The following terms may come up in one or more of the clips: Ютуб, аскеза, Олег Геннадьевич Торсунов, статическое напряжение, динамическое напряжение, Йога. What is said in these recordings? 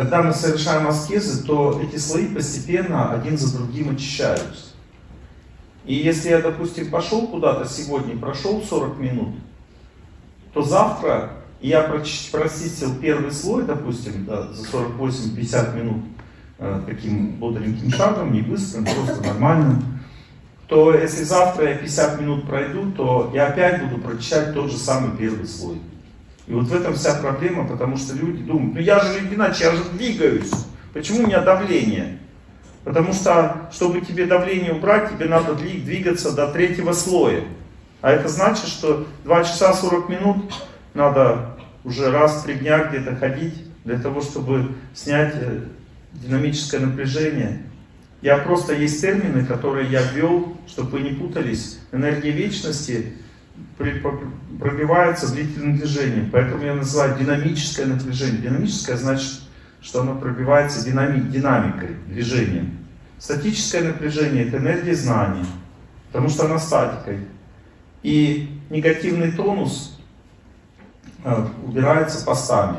Когда мы совершаем аскезы, то эти слои постепенно один за другим очищаются. И если я, допустим, пошел куда-то сегодня, прошел 40 минут, то завтра я прочистил первый слой, допустим, да, за 48-50 минут, таким бодреньким шагом, не быстрым, просто нормальным, то если завтра я 50 минут пройду, то я опять буду прочищать тот же самый первый слой. И вот в этом вся проблема, потому что люди думают, ну я же иначе, я же двигаюсь, почему у меня давление? Потому что, чтобы тебе давление убрать, тебе надо двигаться до третьего слоя. А это значит, что 2 часа 40 минут надо уже раз в 3 дня где-то ходить, для того, чтобы снять динамическое напряжение. Я просто есть термины, которые я ввел, чтобы вы не путались. Энергия вечности пробивается длительным движением. Поэтому я называю динамическое напряжение. Динамическое значит, что оно пробивается динамикой, движением. Статическое напряжение – это энергия знания, потому что она статикой. И негативный тонус убирается постами.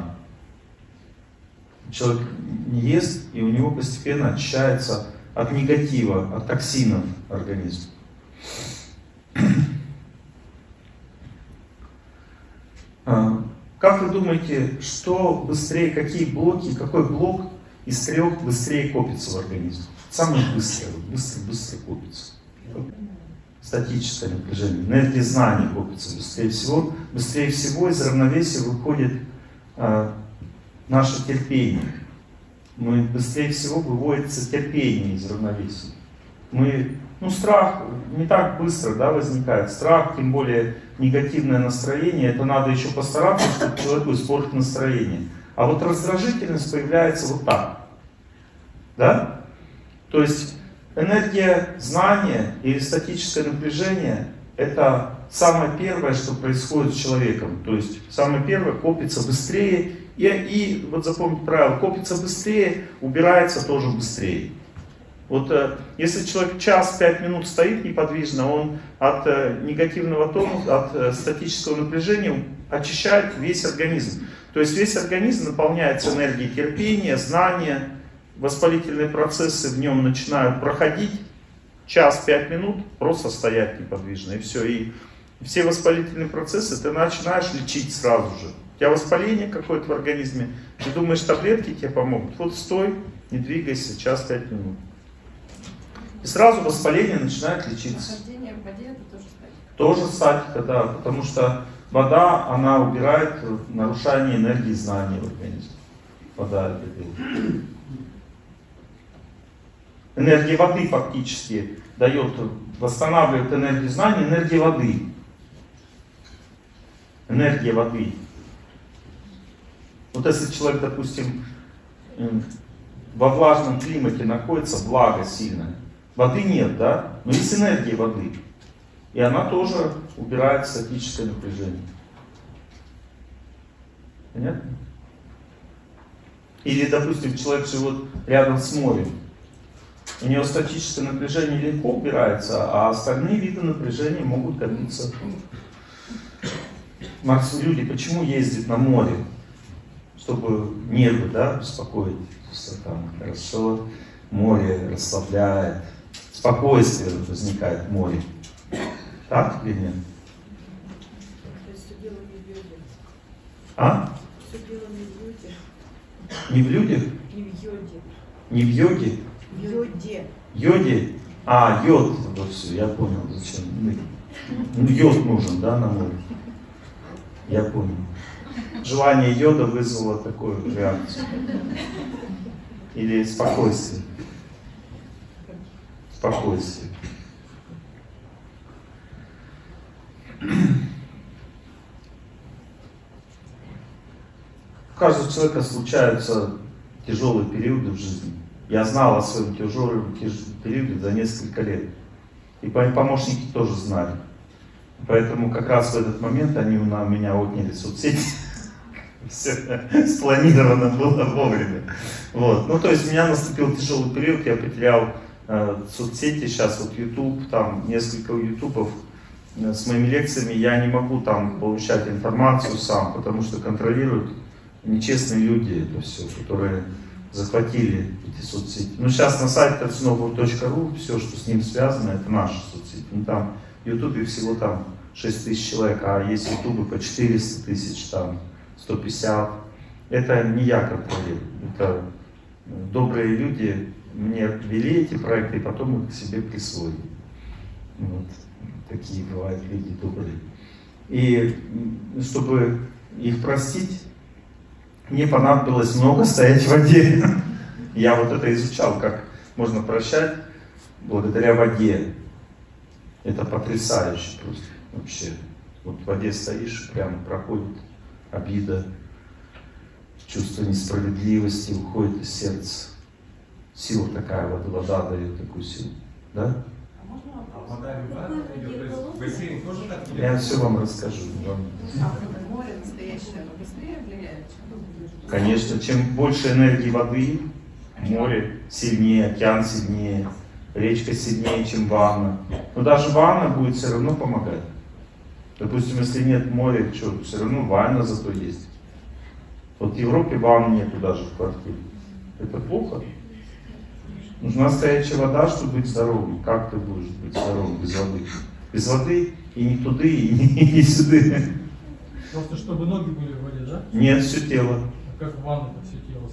Человек не ест, и у него постепенно очищается от негатива, от токсинов организм. Как вы думаете, что быстрее, какие блоки, какой блок из 3 быстрее копится в организме? Самый быстрый, быстро копится. Статическое напряжение. Энергия знаний копится быстрее всего. Быстрее всего из равновесия выходит наше терпение. Мы быстрее всего выводится терпение из равновесия. Мы, страх не так быстро, да, возникает. Страх, тем более негативное настроение, это надо еще постараться, чтобы человеку испортить настроение. А вот раздражительность появляется вот так. Да? То есть энергия знания или статическое напряжение – это самое первое, что происходит с человеком. То есть самое первое копится быстрее. И вот запомните правило, копится быстрее, убирается тоже быстрее. Вот если человек час, 5 минут стоит неподвижно, он от негативного тонуса, от статического напряжения очищает весь организм. То есть весь организм наполняется энергией терпения, знания, воспалительные процессы в нем начинают проходить. Час, 5 минут просто стоять неподвижно, и все. И все воспалительные процессы ты начинаешь лечить сразу же. У тебя воспаление какое-то в организме, ты думаешь, таблетки тебе помогут. Вот стой, не двигайся, час, 5 минут. И сразу воспаление начинает лечиться. Нахождение в воде это тоже статика? Тоже статика, да, потому что вода, она убирает нарушение энергии знания в организме. Вода это делает. Энергия воды фактически дает, восстанавливает энергию знаний, энергия воды. Энергия воды. Вот если человек, допустим, во влажном климате находится, влага сильная, воды нет, да? Но есть энергия воды. И она тоже убирает статическое напряжение. Понятно? Или, допустим, человек живет рядом с морем. У него статическое напряжение легко убирается, а остальные виды напряжения могут копиться. Люди почему ездят на море? Чтобы нервы, да, успокоить. Там, хорошо, море расслабляет. Спокойствие возникает в море. Так или нет? То есть все дело не в йоге. А? Все дело не в йоге. Не в людях? Не в йоге. Не в йоге? В йоде. Йоде? А, йод. Вот все, я понял, зачем. Ну, йод нужен, да, на море? Я понял. Желание йода вызвало такую реакцию. Или спокойствие. Спокойствие. У каждого человека случаются тяжелые периоды в жизни. Я знал о своем тяжелом периоде за несколько лет. И помощники тоже знали. Поэтому как раз в этот момент они у меня отняли соцсети. Все спланировано было вовремя. Вот. Ну, то есть у меня наступил тяжелый период, я потерял соцсети, сейчас вот YouTube, там несколько ютубов с моими лекциями, я не могу там получать информацию сам, потому что контролируют нечестные люди это все, которые захватили эти соцсети. Ну, сейчас на сайте торсунов.ру все, что с ним связано, это наши соцсети. Ну, там в Ютубе всего там 6 тысяч человек, а есть Ютубы по 400 тысяч, там 150. Это не я контролирую, это добрые люди мне ввели эти проекты и потом их к себе присвоили. Вот. Такие бывают люди добрые. И чтобы их простить, мне понадобилось много стоять в воде. Я вот это изучал, как можно прощать благодаря воде. Это потрясающе просто вообще. Вот в воде стоишь, прямо проходит обида, чувство несправедливости уходит из сердца. Сила такая, вот вода дает такую силу. Да? Я все вам расскажу. Море настоящее быстрее влияет? Конечно, чем больше энергии воды, море сильнее, океан сильнее, речка сильнее, чем ванна. Но даже ванна будет все равно помогать. Допустим, если нет моря, что, все равно ванна зато есть. Вот в Европе ванны нету даже в квартире. Это плохо. Нужна стоячая вода, чтобы быть здоровым. Как ты будешь быть здоровым без воды? Без воды и не туды, и не сюды. Просто чтобы ноги были в воде, да? Нет, все тело. А как ванна, все тело?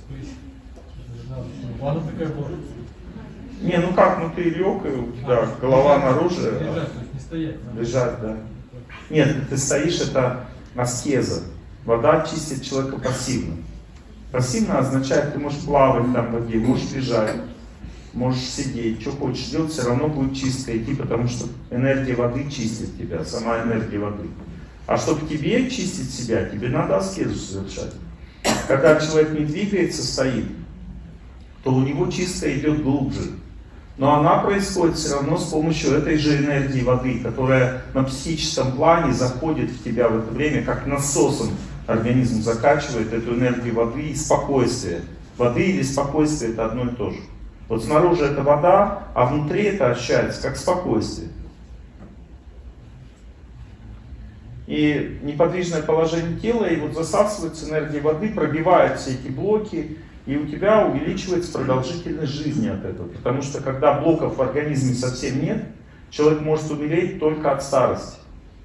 Ванна такая была? Не, ну как, ну ты лег, и у тебя голова наружу. Лежать, то есть не стоять. Лежать, да. Нет, ты стоишь, это аскеза. Вода чистит человека пассивно. Пассивно означает, ты можешь плавать там в воде, можешь лежать. Можешь сидеть, что хочешь делать, все равно будет чисто идти, потому что энергия воды чистит тебя, сама энергия воды. А чтобы тебе чистить себя, тебе надо аскезу совершать. Когда человек не двигается, стоит, то у него чистка идет глубже. Но она происходит все равно с помощью этой же энергии воды, которая на психическом плане заходит в тебя в это время, как насосом организм закачивает эту энергию воды и спокойствие. Воды или спокойствие — это одно и то же. Вот снаружи это вода, а внутри это ощущается как спокойствие. И неподвижное положение тела, и вот засасывается энергия воды, пробивает все эти блоки, и у тебя увеличивается продолжительность жизни от этого. Потому что когда блоков в организме совсем нет, человек может умереть только от старости.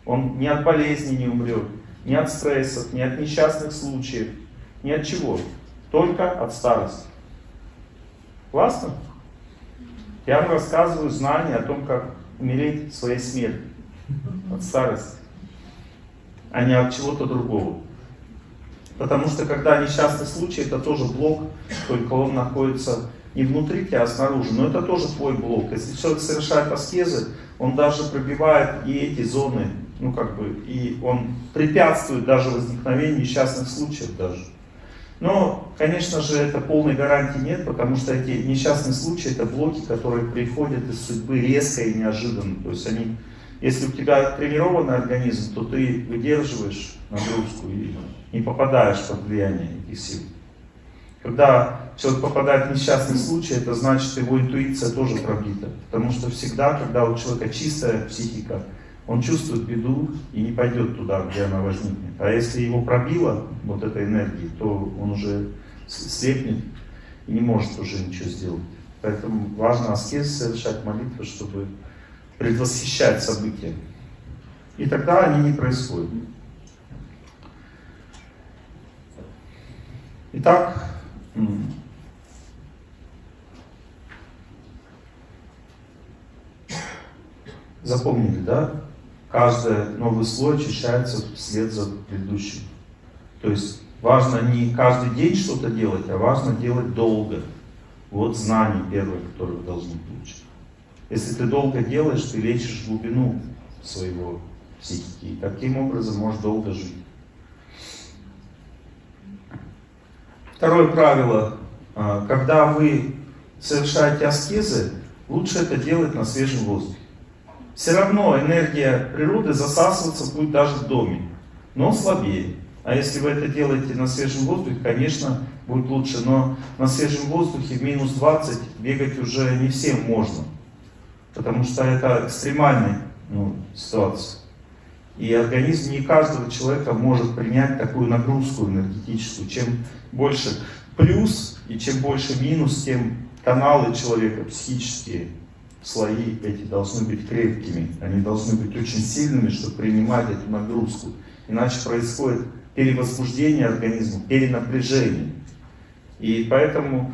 Он ни от болезни не умрет, ни от стрессов, ни от несчастных случаев, ни от чего. Только от старости. Классно? Я вам рассказываю знания о том, как умереть своей смертью от старости, а не от чего-то другого. Потому что когда несчастный случай, это тоже блок, только он находится не внутри тебя, а снаружи. Но это тоже твой блок. Если человек совершает аскезы, он даже пробивает и эти зоны, ну как бы, и он препятствует даже возникновению несчастных случаев даже. Но, конечно же, это полной гарантии нет, потому что эти несчастные случаи — это блоки, которые приходят из судьбы резко и неожиданно. То есть они, если у тебя тренированный организм, то ты выдерживаешь нагрузку и не попадаешь под влияние этих сил. Когда человек попадает в несчастный случай, это значит, что его интуиция тоже пробита. Потому что всегда, когда у человека чистая психика, он чувствует беду и не пойдет туда, где она возникнет. А если его пробило вот этой энергией, то он уже слепнет и не может уже ничего сделать. Поэтому важно аскез совершать, молитвы, чтобы предвосхищать события. И тогда они не происходят. Итак, запомнили, да? Каждый новый слой очищается вслед за предыдущим. То есть важно не каждый день что-то делать, а важно делать долго. Вот знание первое, которое вы должны получить. Если ты долго делаешь, ты лечишь глубину своего психики. И таким образом можешь долго жить. Второе правило. Когда вы совершаете аскезы, лучше это делать на свежем воздухе. Все равно энергия природы засасываться будет даже в доме, но слабее. А если вы это делаете на свежем воздухе, конечно, будет лучше. Но на свежем воздухе в минус 20 бегать уже не всем можно. Потому что это экстремальная ситуация. И организм не каждого человека может принять такую нагрузку энергетическую. Чем больше плюс, и чем больше минус, тем каналы человека, психические слои эти должны быть крепкими, они должны быть очень сильными, чтобы принимать эту нагрузку. Иначе происходит перевозбуждение организма, перенапряжение. И поэтому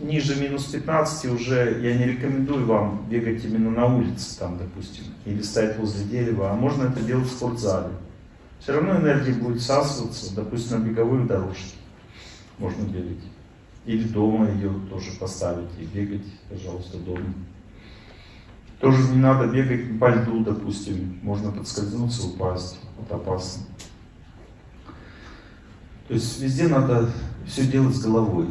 ниже минус 15 уже я не рекомендую вам бегать именно на улице, там, допустим, или стоять возле дерева, а можно это делать в спортзале. Все равно энергия будет всасываться, допустим, на беговой дорожке можно бегать. Или дома ее тоже поставить и бегать, пожалуйста, дома. Тоже не надо бегать по льду, допустим. Можно подскользнуться, упасть. Это опасно. То есть везде надо все делать с головой.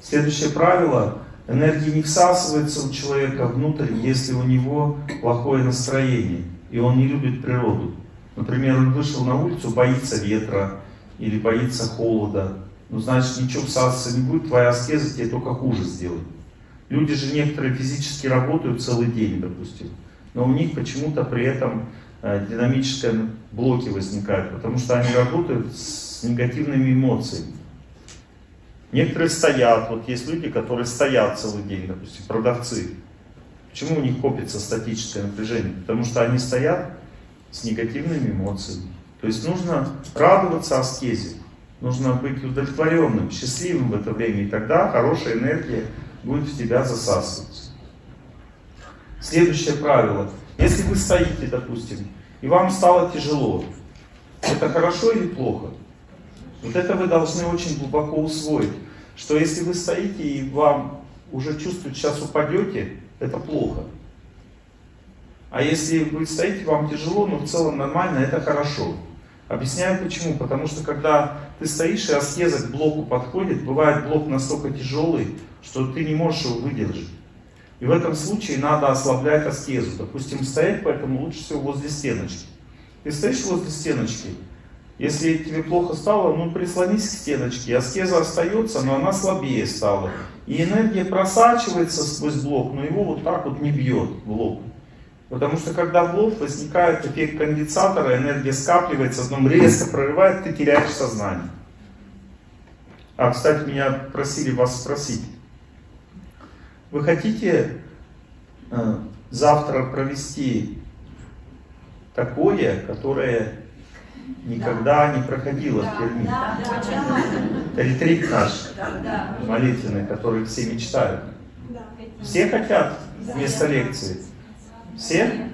Следующее правило. Энергия не всасывается у человека внутрь, если у него плохое настроение, и он не любит природу. Например, он вышел на улицу, боится ветра или боится холода. Ну, значит, ничего всасываться не будет, твоя аскеза тебе только хуже сделает. Люди же некоторые физически работают целый день, допустим, но у них почему-то при этом динамические блоки возникают, потому что они работают с негативными эмоциями. Некоторые стоят, вот есть люди, которые стоят целый день, допустим, продавцы. Почему у них копится статическое напряжение? Потому что они стоят с негативными эмоциями. То есть нужно радоваться аскезе, нужно быть удовлетворенным, счастливым в это время, и тогда хорошая энергия будет в тебя засасываться. Следующее правило. Если вы стоите, допустим, и вам стало тяжело, это хорошо или плохо? Вот это вы должны очень глубоко усвоить, что если вы стоите и вам уже чувствуете, сейчас упадете, это плохо. А если вы стоите, вам тяжело, но в целом нормально, это хорошо. Объясняю почему. Потому что когда ты стоишь и аскеза к блоку подходит, бывает блок настолько тяжелый, что ты не можешь его выдержать. И в этом случае надо ослаблять аскезу. Допустим, стоять, поэтому лучше всего возле стеночки. Ты стоишь возле стеночки, если тебе плохо стало, ну прислонись к стеночке. Аскеза остается, но она слабее стала. И энергия просачивается сквозь блок, но его вот так вот не бьет в лоб. Потому что когда в лоб возникает эффект конденсатора, энергия скапливается, потом резко прорывает, ты теряешь сознание. А, кстати, меня просили вас спросить. Вы хотите завтра провести такое, которое никогда не проходило в Перми? Ретрит наш, молитвенный, который все мечтают. Все хотят вместо лекции? Все?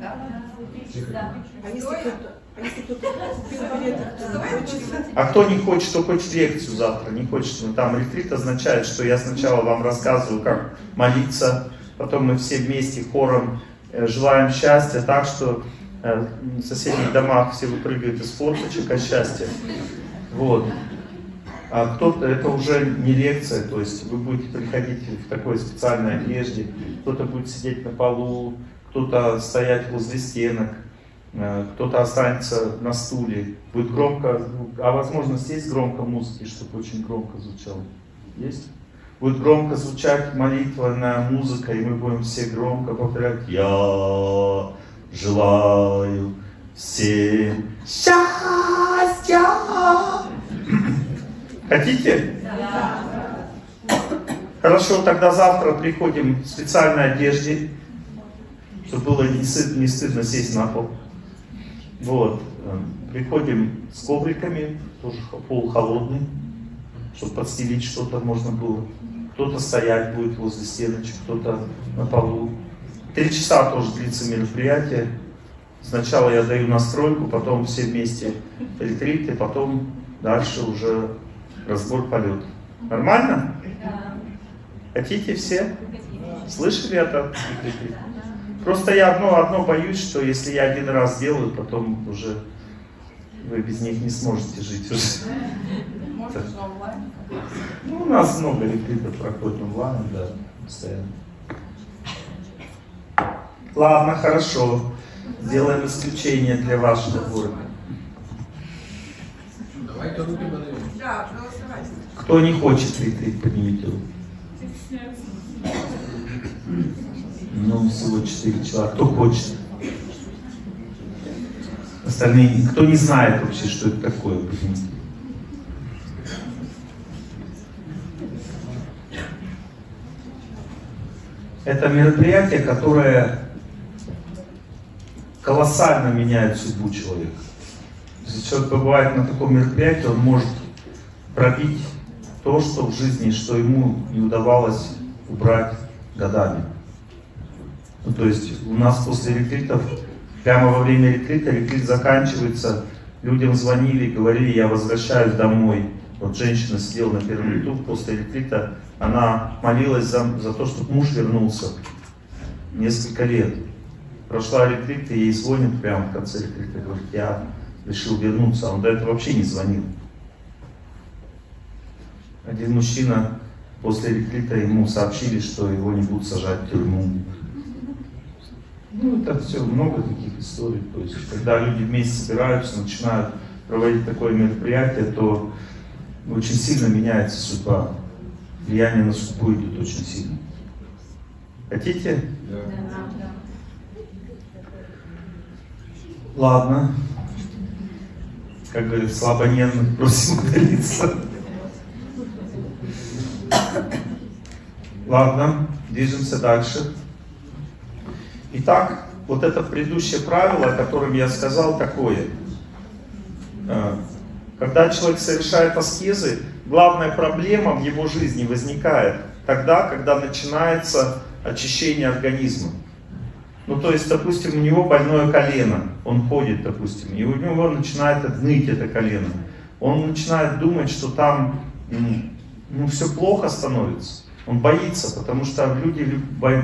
А кто не хочет, кто хочет лекцию завтра, не хочет, но там ретрит означает, что я сначала вам рассказываю, как молиться, потом мы все вместе хором желаем счастья, так что в соседних домах все выпрыгивают из форточек от счастья. Вот. А кто-то, это уже не лекция, то есть вы будете приходить в такой специальной одежде, кто-то будет сидеть на полу, кто-то стоять возле стенок, кто-то останется на стуле, будет громко, а возможность есть громко музыки, чтобы очень громко звучало? Есть? Будет громко звучать молитвенная музыка, и мы будем все громко повторять: «Я желаю всем счастья». Хотите? Да. Хорошо, тогда завтра приходим в специальной одежде, чтобы было не стыдно сесть на пол. Вот. Приходим с ковриками, тоже пол холодный, чтобы подстелить что-то можно было. Кто-то стоять будет возле стеночек, кто-то на полу. 3 часа тоже длится мероприятие. Сначала я даю настройку, потом все вместе ретриты, потом дальше уже разбор полета. Нормально? Хотите все? Слышали это? Просто я одно боюсь, что если я один раз делаю, потом уже вы без них не сможете жить уже. Может, онлайн? Ну, у нас много ретритов проходит онлайн, да, постоянно. Ладно, хорошо. Сделаем исключение для вашего уровня. Давайте руки подаем. Да, голосовать. Кто не хочет ретрит, поднимите руку. Ну, всего 4 человека. Кто хочет? остальные, кто не знает вообще, что это такое. Это мероприятие, которое колоссально меняет судьбу человека. Если человек побывает на таком мероприятии, он может пробить то, что в жизни, что ему не удавалось убрать годами. Ну, то есть у нас после ретритов, прямо во время ретрита, ретрит заканчивается, людям звонили, говорили, я возвращаюсь домой. Вот женщина сидела на первом ряду после ретрита, она молилась за то, чтобы муж вернулся несколько лет. Прошла ретрит, и ей звонит прямо в конце ретрита, говорит, я решил вернуться, а он до этого вообще не звонил. Один мужчина после ретрита, ему сообщили, что его не будут сажать в тюрьму. Ну, это все, много таких историй. То есть, когда люди вместе собираются, начинают проводить такое мероприятие, то очень сильно меняется судьба. Влияние на судьбу идет очень сильно. Хотите? Да. Ладно. Как говорит, слабонервных просим удалиться. Ладно, движемся дальше. Итак, вот это предыдущее правило, о котором я сказал, такое. Когда человек совершает аскезы, главная проблема в его жизни возникает тогда, когда начинается очищение организма. Ну, то есть, допустим, у него больное колено, он ходит, допустим, и у него начинает ныть это колено. Он начинает думать, что там все плохо становится. Он боится, потому что люди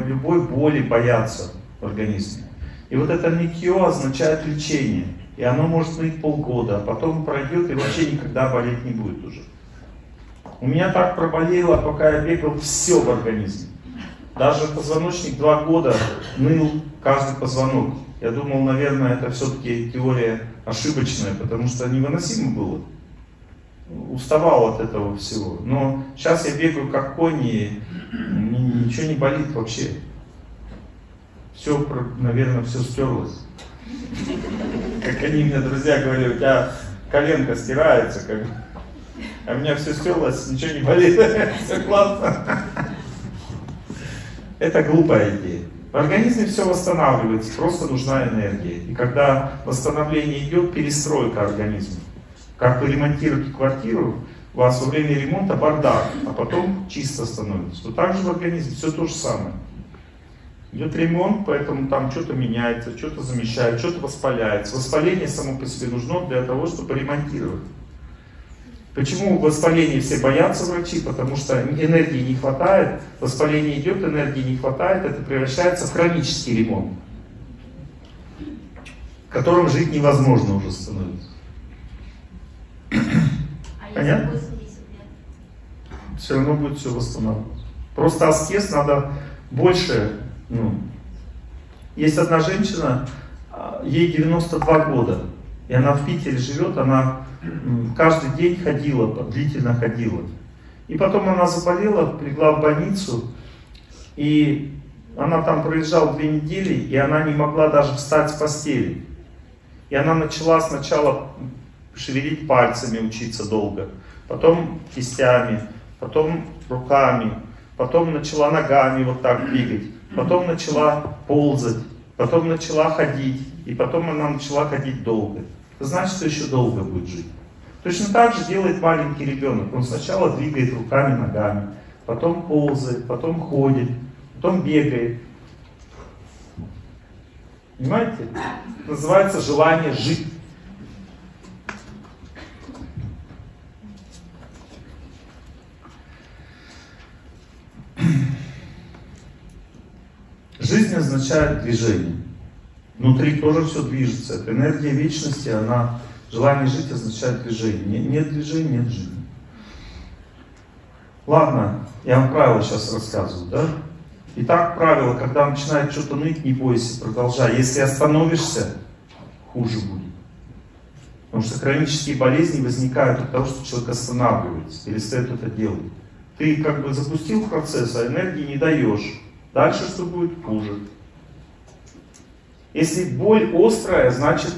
любой боли боятся в организме. И вот это нытье означает лечение. И оно может ныть полгода, а потом пройдет и вообще никогда болеть не будет уже. У меня так проболело, пока я бегал, все в организме. Даже позвоночник 2 года ныл каждый позвонок. Я думал, наверное, это все-таки теория ошибочная, потому что невыносимо было. Уставал от этого всего. Но сейчас я бегаю как конь, и ничего не болит вообще. Все, наверное, все стерлось. Как они мне, друзья, говорили, у тебя коленка стирается, как... а у меня все стерлось, ничего не болит, все классно. Это глупая идея. В организме все восстанавливается, просто нужна энергия. И когда восстановление идет, перестройка организма. Как вы ремонтируете квартиру, у вас во время ремонта бардак, а потом чисто становится. Вот так же в организме все то же самое. Идет ремонт, поэтому там что-то меняется, что-то замещает, что-то воспаляется. Воспаление само по себе нужно для того, чтобы ремонтировать. Почему воспаление все боятся врачи? Потому что энергии не хватает, воспаление идет, энергии не хватает, это превращается в хронический ремонт, в котором жить невозможно уже становится. Понятно? Все равно будет все восстанавливаться. Просто аскез надо больше. Ну. Есть одна женщина, ей 92 года, и она в Питере живет, она каждый день ходила, длительно ходила. И потом она заболела, прилегла в больницу, и она там проезжала 2 недели, и она не могла даже встать с постели. И она начала сначала шевелить пальцами, учиться долго, потом кистями, потом руками, потом начала ногами вот так двигать. Потом начала ползать, потом начала ходить, и потом она начала ходить долго. Это значит, что еще долго будет жить. Точно так же делает маленький ребенок. Он сначала двигает руками, ногами, потом ползает, потом ходит, потом бегает. Понимаете? Это называется желание жить. Жизнь означает движение. Внутри тоже все движется. Это энергия вечности, она, желание жить означает движение. Нет движения, нет жизни. Ладно, я вам правила сейчас рассказываю, да? Итак, правило, когда начинает что-то ныть, не бойся, продолжай. Если остановишься, хуже будет. Потому что хронические болезни возникают от того, что человек останавливается, перестает это делать. Ты как бы запустил процесс, а энергии не даешь. Дальше что будет? Хуже. Если боль острая, значит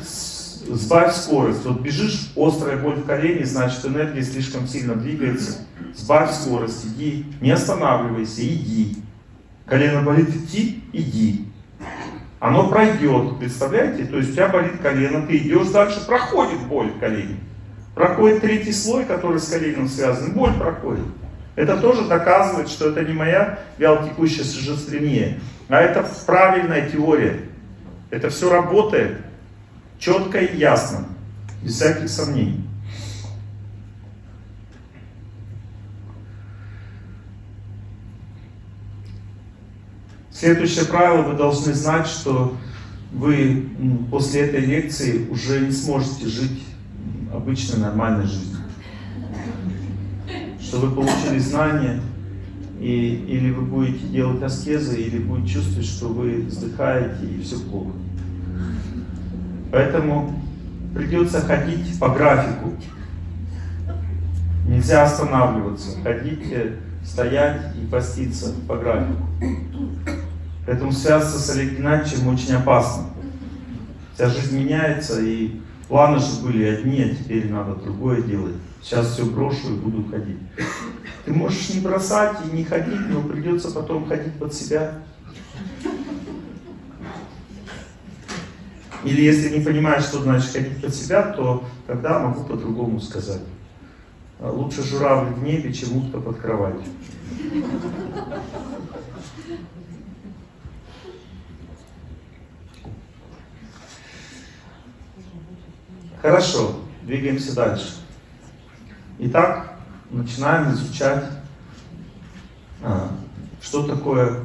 сбавь скорость. Вот бежишь, острая боль в колене, значит энергия слишком сильно двигается. Сбавь скорость, иди, не останавливайся, иди. Колено болит идти, иди. Оно пройдет, представляете? То есть у тебя болит колено, ты идешь дальше, проходит боль в колене. Проходит третий слой, который с коленом связан, боль проходит. Это тоже доказывает, что это не моя вялотекущая шизофрения, а это правильная теория. Это все работает четко и ясно, без всяких сомнений. Следующее правило, вы должны знать, что вы после этой лекции уже не сможете жить обычной нормальной жизнью. Что вы получили знания, и или вы будете делать аскезы, или будете чувствовать, что вы вздыхаете, и все плохо. Поэтому придется ходить по графику. Нельзя останавливаться. Ходите, стоять и поститься по графику. Поэтому связаться с Олегом Геннадьевичем очень опасно. Вся жизнь меняется, и планы же были одни, а теперь надо другое делать. Сейчас все брошу и буду ходить. Ты можешь не бросать и не ходить, но придется потом ходить под себя. Или если не понимаешь, что значит ходить под себя, то тогда могу по-другому сказать. Лучше журавль в небе, чем утка под кроватью. Хорошо, двигаемся дальше. Итак, начинаем изучать, что такое.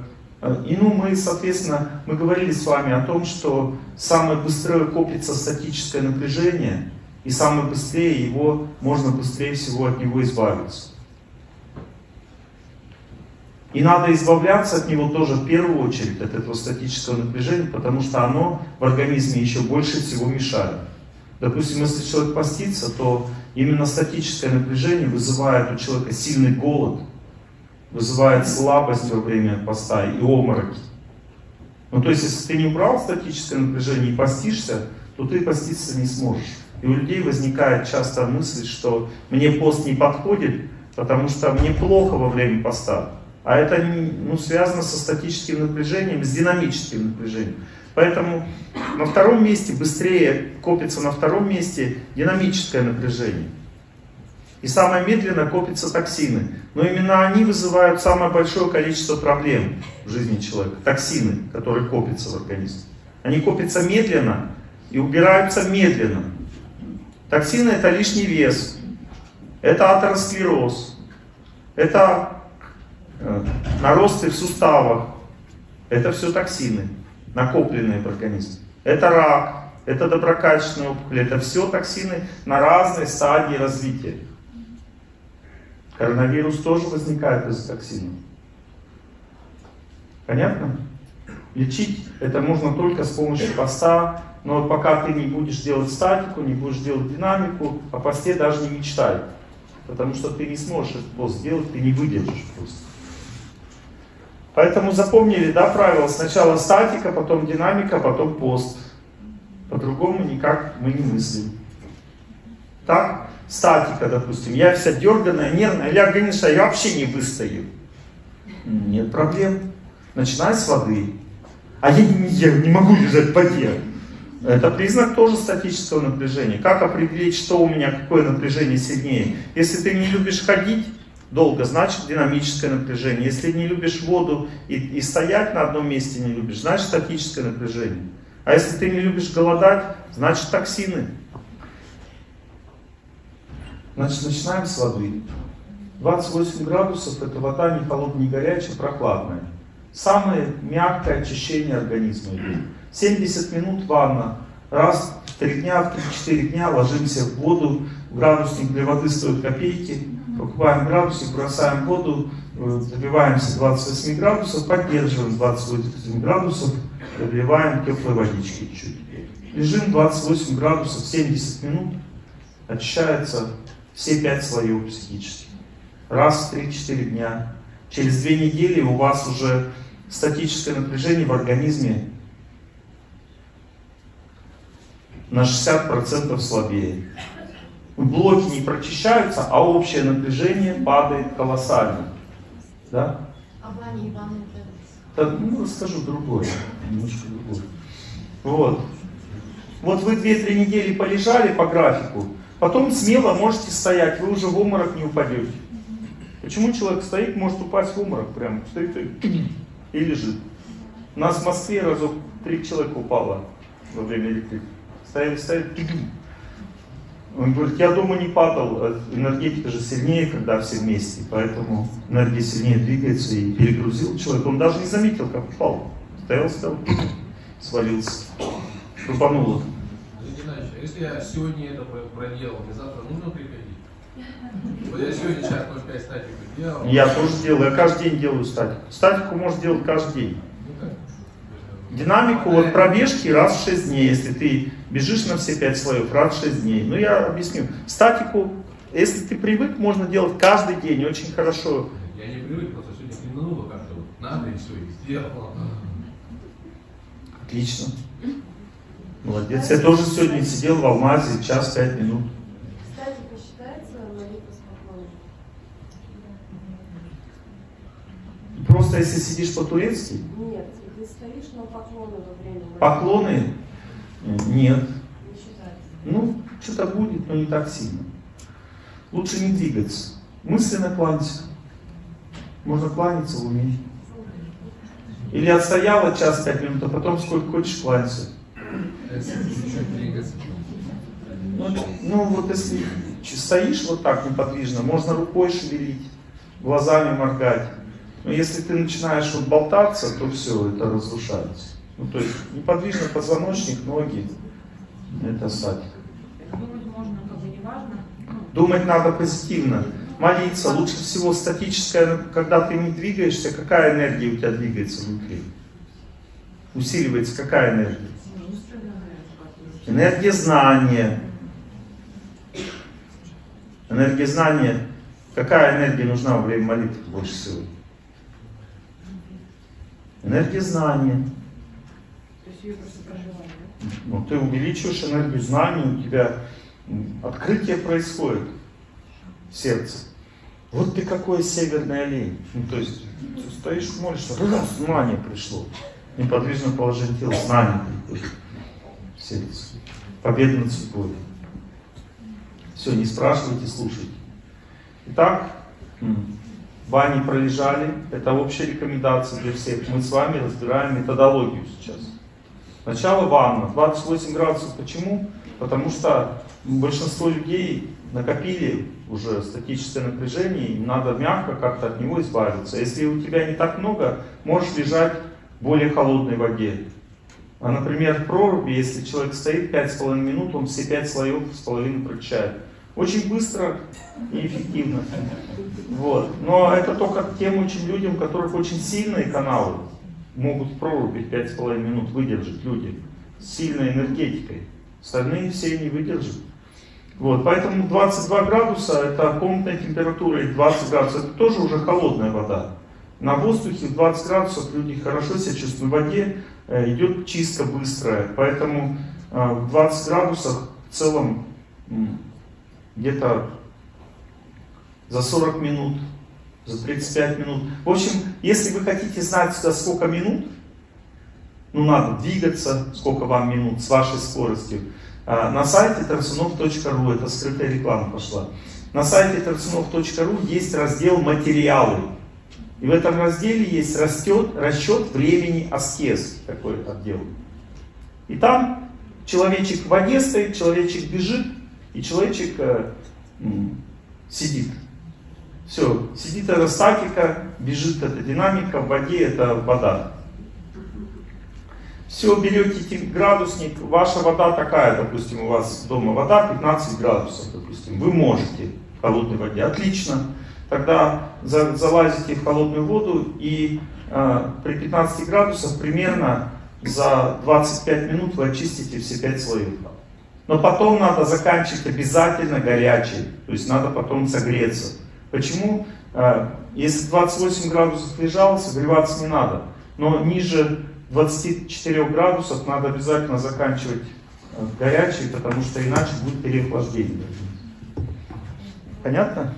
И мы, соответственно, мы говорили с вами о том, что самое быстрее копится статическое напряжение, и самое быстрее его, можно быстрее всего от него избавиться. И надо избавляться от него тоже в первую очередь, от этого статического напряжения, потому что оно в организме еще больше всего мешает. Допустим, если человек постится, то именно статическое напряжение вызывает у человека сильный голод, вызывает слабость во время поста и обмороки. Ну, то есть, если ты не убрал статическое напряжение и постишься, то ты поститься не сможешь. И у людей возникает часто мысль, что мне пост не подходит, потому что мне плохо во время поста. А это связано со статическим напряжением, с динамическим напряжением. Поэтому на втором месте, быстрее копится на втором месте динамическое напряжение. И самое медленно копятся токсины. Но именно они вызывают самое большое количество проблем в жизни человека. Токсины, которые копятся в организме. Они копятся медленно и убираются медленно. Токсины — это лишний вес, это атеросклероз, это наросты в суставах. Это все токсины, накопленные в организме. Это рак, это доброкачественные опухоли, это все токсины на разной стадии развития. Коронавирус тоже возникает из токсинов. Понятно? Лечить это можно только с помощью поста, но пока ты не будешь делать статику, не будешь делать динамику, о посте даже не мечтай. Потому что ты не сможешь этот пост сделать, ты не выдержишь просто. Поэтому запомнили, да, правило? Сначала статика, потом динамика, потом пост. По-другому никак мы не мыслим. Так, статика, допустим. Я вся дерганая, нервная. Я, конечно, я вообще не выстою. Нет проблем. Начинай с воды. А я не могу лежать в воде. Это признак тоже статического напряжения. Как определить, что у меня, какое напряжение сильнее? Если ты не любишь ходить долго, значит динамическое напряжение. Если не любишь воду и стоять на одном месте не любишь, значит статическое напряжение. А если ты не любишь голодать, значит токсины. Значит, начинаем с воды. 28 градусов — это вода не холодная, не горячая, прохладная. Самое мягкое очищение организма идет. 70 минут ванна. Раз в 3 дня, в 3-4 дня ложимся в воду. Градусник для воды стоит копейки. Покупаем градусник, бросаем в воду, добиваемся 28 градусов, поддерживаем 28 градусов, добиваем теплой водички чуть-чуть. Лежим 28 градусов 70 минут. Очищаются все 5 слоев психически. Раз в 3-4 дня. Через 2 недели у вас уже статическое напряжение в организме на 60% слабее. Блоки не прочищаются, а общее напряжение падает колоссально. Да? Ну, расскажу другое. Немножко другое. Вот. Вот вы 2-3 недели полежали по графику, потом смело можете стоять, вы уже в обморок не упадете. Почему человек стоит, может упасть в обморок прямо? Стоит и лежит. У нас в Москве разок 3 человека упало во время электрики. Стояли. Он говорит, я дома не падал, энергетика же сильнее, когда все вместе, поэтому энергия сильнее двигается, и перегрузил человека. Он даже не заметил, как упал. Стоял, свалился, рубануло. Олег Геннадьевич, а если я сегодня это проделал, мне завтра нужно приходить? Вот я сегодня час 05 статику делал. Я тоже делаю, я каждый день делаю статику. Статику можно делать каждый день. Динамику от пробежки раз в 6 дней, если ты бежишь на все 5 слоев, раз в 6 дней. Ну, я объясню. Статику, если ты привык, можно делать каждый день, очень хорошо. Я не привык, просто сегодня кренуло как-то. Надо и все, и сделал. Отлично. Молодец. Я тоже сегодня сидел в Алмазе час 5 минут. Статика считается молитва спокойно? Просто если сидишь по-турецки? Нет. Стоишь, но поклоны во время. Поклоны? Нет. Не ну, что-то будет, но не так сильно. Лучше не двигаться. Мысленно кланяться. Можно кланяться в уме. Или отстояла час 5 минут, а потом сколько хочешь кланяться. Ну, вот если стоишь вот так неподвижно, можно рукой шевелить, глазами моргать. Но если ты начинаешь вот болтаться, то все, это разрушается. Ну, то есть неподвижный позвоночник, ноги, это садик. Думать можно, как бы не важно. Думать надо позитивно. Молиться. Лучше всего статическая, когда ты не двигаешься, какая энергия у тебя двигается внутри? Усиливается какая энергия? Энергия знания. Энергия знания. Какая энергия нужна во время молитвы больше всего? Энергия знания. То есть ее просто проживание, да? Ну, ты увеличиваешь энергию знаний, у тебя открытие происходит в сердце. Вот ты какой северный олень. Ну, то есть стоишь, молишься, раз, знание пришло. Неподвижное положение тела, знание приходит в сердце. Победа над судьбой. Все, не спрашивайте, слушайте. Итак, в бане пролежали, это общая рекомендация для всех. Мы с вами разбираем методологию сейчас. Начало ванна, 28 градусов. Почему? Потому что большинство людей накопили уже статическое напряжение, им надо мягко как-то от него избавиться. Если у тебя не так много, можешь лежать в более холодной воде. А, например, в проруби, если человек стоит 5,5 минут, он все 5 слоев с половиной прочищает. Очень быстро и эффективно. Вот. Но это только тем очень людям, у которых очень сильные каналы, могут в проруби 5,5 минут выдержать люди с сильной энергетикой. Остальные все не выдержат. Вот. Поэтому 22 градуса это комнатная температура, и 20 градусов это тоже уже холодная вода. На воздухе 20 градусов люди хорошо себя чувствуют. В воде идет чистка быстрая. Поэтому в 20 градусах в целом где-то за 40 минут, за 35 минут. В общем, если вы хотите знать, за сколько минут, ну надо двигаться, сколько вам минут, с вашей скоростью, на сайте торсунов.ру, это скрытая реклама пошла, на сайте торсунов.ру есть раздел «Материалы». И в этом разделе есть расчет времени аскез, такой отдел. И там человечек в воде стоит, человечек бежит, и человечек сидит. Все, сидит это статика, бежит это динамика, в воде это вода. Все, берете градусник, ваша вода такая, допустим, у вас дома вода 15 градусов, допустим, вы можете в холодной воде, отлично. Тогда залазите в холодную воду и при 15 градусах примерно за 25 минут вы очистите все 5 слоев. Но потом надо заканчивать обязательно горячей, то есть надо потом согреться. Почему? Если 28 градусов лежал, согреваться не надо. Но ниже 24 градусов надо обязательно заканчивать в горячий, потому что иначе будет переохлаждение. Понятно?